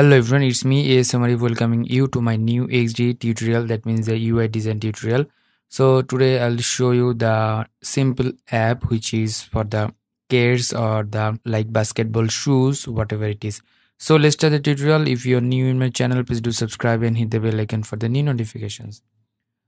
Hello everyone, it's me A.S. Omari welcoming you to my new XD tutorial, that means the UI design tutorial. So today I'll show you the simple app which is for the kids or the like basketball shoes, whatever it is. So let's start the tutorial. If you're new in my channel, please do subscribe and hit the bell icon for the new notifications.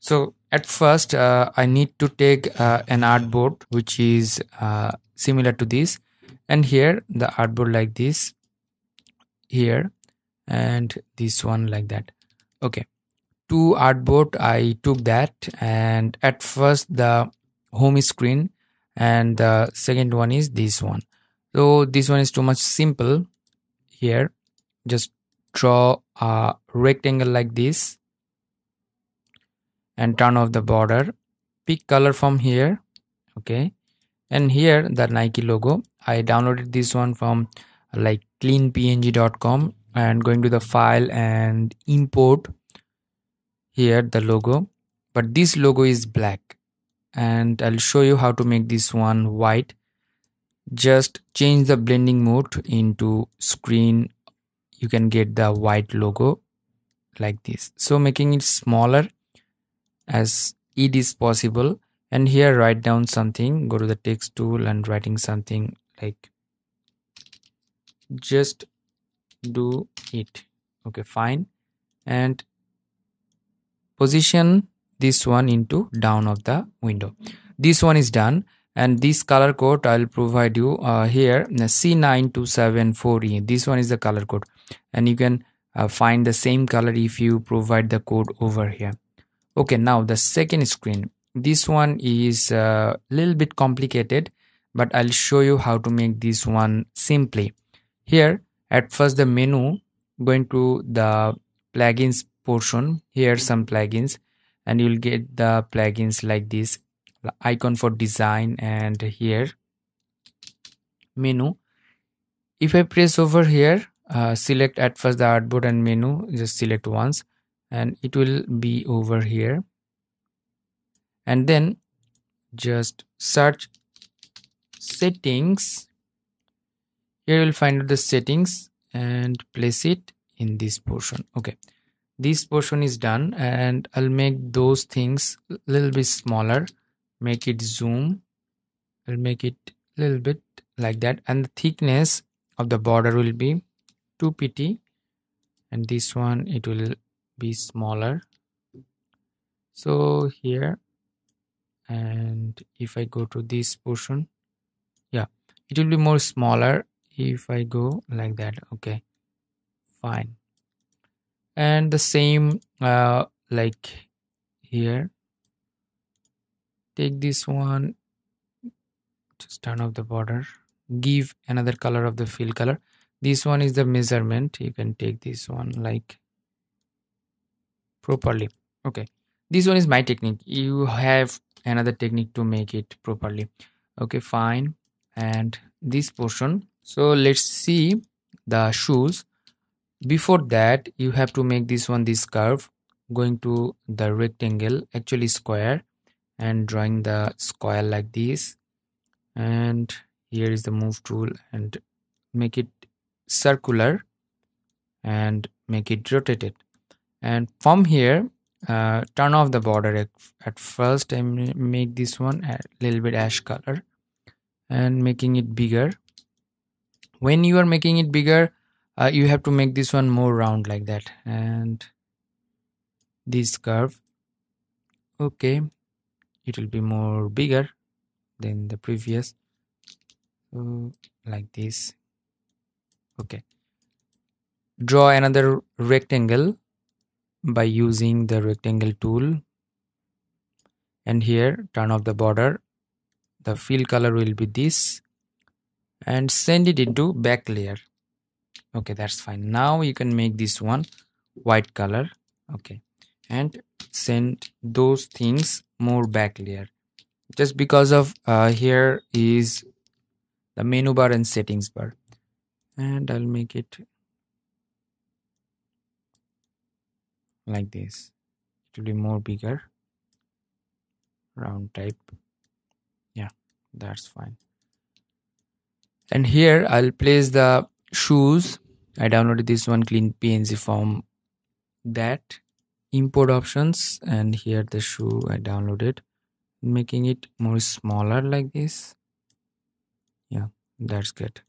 So at first I need to take an artboard which is similar to this, and here the artboard like this here and this one like that. Okay, two artboard I took that, and at first the home screen and the second one is this one. So this one is too much simple. Here just draw a rectangle like this and turn off the border, pick color from here. Okay, and here the Nike logo, I downloaded this one from like CleanPNG.com and going to the file and import here the logo, but this logo is black and I'll show you how to make this one white. Just change the blending mode into screen, you can get the white logo like this, so making it smaller as it is possible. And here write down something, go to the text tool and writing something like just do it. Okay, fine, and position this one into down of the window. This one is done, and this color code I'll provide you here, C9274E. This one is the color code, and you can find the same color if you provide the code over here. Okay, now the second screen, this one is a little bit complicated, but I'll show you how to make this one simply. Here at first the menu, going to the plugins portion, here some plugins, and you'll get the plugins like this, the icon for design, and here menu. If I press over here, select at first the artboard and menu, just select once and it will be over here, and then just search settings. Here you'll find out the settings and place it in this portion. Okay, this portion is done, and I'll make those things a little bit smaller, make it zoom, I'll make it a little bit like that, and the thickness of the border will be 2 pt, and this one it will be smaller. So here, and if I go to this portion, yeah, it will be more smaller if I go like that. Okay, fine, and the same like here, take this one, just turn off the border, give another color of the fill color. This one is the measurement, you can take this one like properly. Okay, this one is my technique, you have another technique to make it properly. Okay, fine, and this portion. So let's see the shoes. Before that you have to make this one, this curve, going to the rectangle, actually square, and drawing the square like this, and here is the move tool and make it circular and make it rotated. And from here turn off the border at first and make this one a little bit ash color and making it bigger. When you are making it bigger, you have to make this one more round like that, and this curve, okay, it will be more bigger than the previous, like this. Okay, draw another rectangle by using the rectangle tool, and here turn off the border, the fill color will be this, and send it into back layer. Okay, that's fine. Now you can make this one white color. Okay, and send those things more back layer, just because of here is the menu bar and settings bar, and I'll make it like this, it will be more bigger round type. Yeah, that's fine. And here I'll place the shoes I downloaded this one CleanPNG from that import options, and here the shoe I downloaded, making it more smaller like this. Yeah, that's good.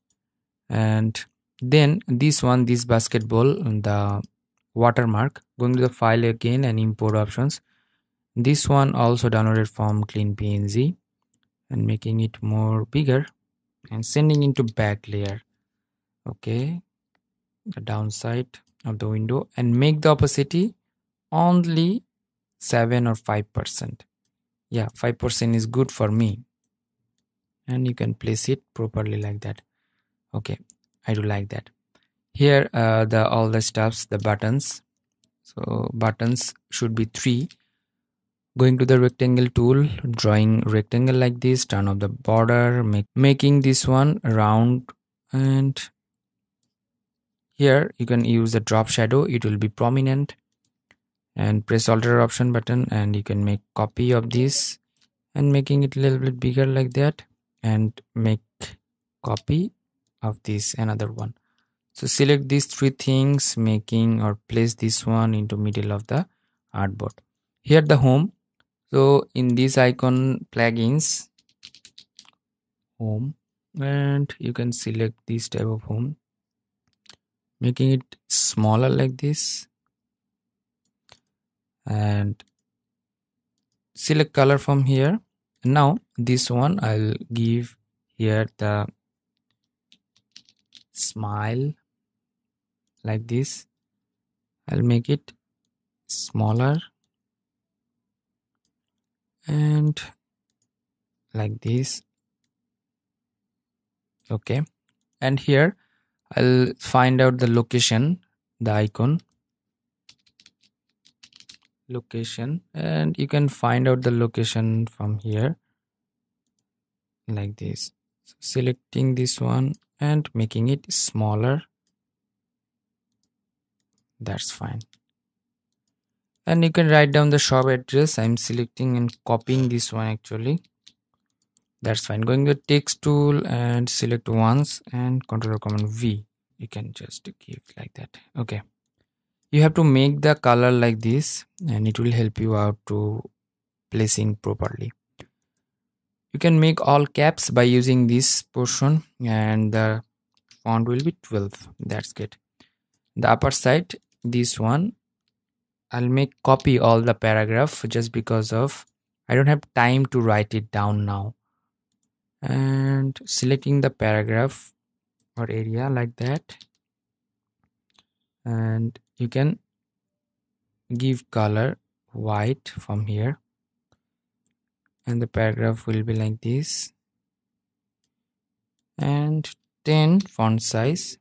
And then this one, this basketball and the watermark, going to the file again and import options. This one also downloaded from CleanPNG and making it more bigger and sending into back layer. Okay, the downside of the window, and make the opacity only 7 or 5%. Yeah, 5% is good for me, and you can place it properly like that. Okay, I do like that. Here the all the stuffs, the buttons. So buttons should be 3. Going to the rectangle tool, drawing rectangle like this, turn off the border, making this one round, and here you can use the drop shadow, it will be prominent, and press alter option button and you can make copy of this and making it a little bit bigger like that, and make copy of this another one. So select these 3 things, making or place this one into middle of the artboard. Here the home. So in this icon, plugins, home, and you can select this type of home, making it smaller like this, and select color from here. Now this one I'll give here the smile like this. I'll make it smaller and like this. Okay, and here I'll find out the location, the icon location, and you can find out the location from here like this. So selecting this one and making it smaller, that's fine. And you can write down the shop address. I'm selecting and copying this one actually. That's fine. Going to the text tool and select once and Ctrl+Command+V. You can just give like that. Okay. You have to make the color like this, and it will help you out to placing properly. You can make all caps by using this portion, and the font will be 12. That's good. The upper side, this one, I'll make copy all the paragraph just because of I don't have time to write it down now, and selecting the paragraph or area like that, and you can give color white from here, and the paragraph will be like this, and 10 font size.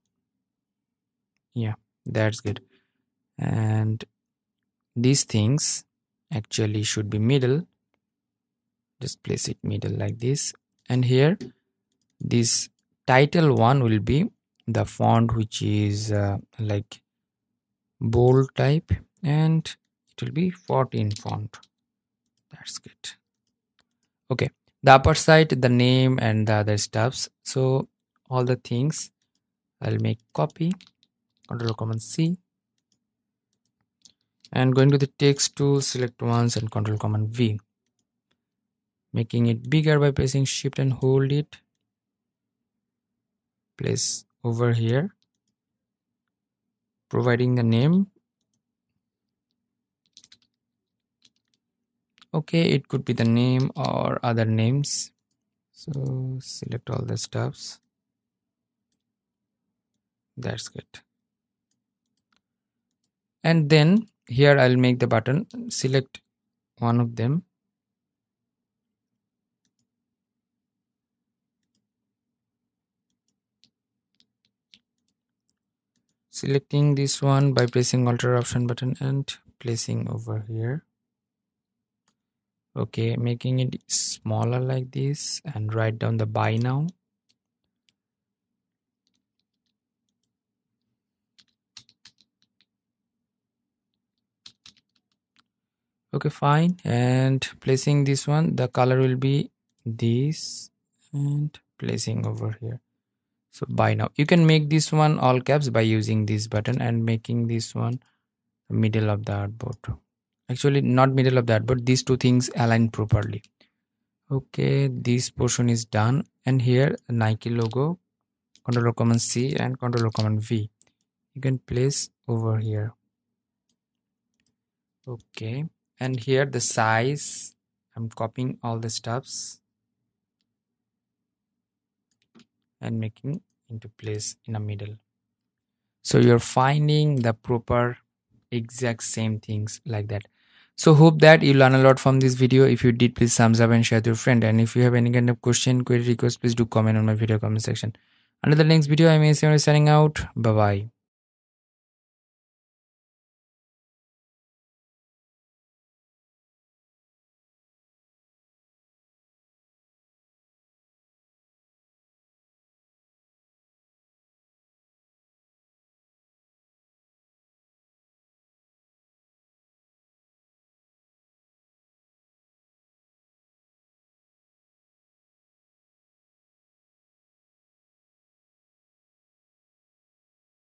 Yeah, that's good. And these things actually should be middle. Just place it middle like this. And here this title one will be the font which is like bold type, and it will be 14 font. That's good. Okay, the upper side, the name and the other stuffs. So all the things I'll make copy, Ctrl+Command+C. And going to the text tool, select once and Ctrl+Command+V, making it bigger by pressing shift and hold it. Place over here, providing the name. Okay, it could be the name or other names. So select all the stuffs. That's good. And then here I'll make the button, select one of them, selecting this one by pressing alter option button and placing over here. Okay, making it smaller like this, and write down the buy now. Okay, fine. And placing this one, the color will be this, and placing over here. So by now you can make this one all caps by using this button and making this one middle of the artboard. Actually not middle of the artboard, these two things align properly. Okay, this portion is done, and here Nike logo, Ctrl+C and Ctrl+V, you can place over here. Okay, and here the size, I'm copying all the stuffs and making into place in the middle. So you're finding the proper exact same things like that. So hope that you learn a lot from this video. If you did, please thumbs up and share to your friend. And if you have any kind of question, query, request, please do comment on my video comment section. Until the next video, I am signing out. Bye bye.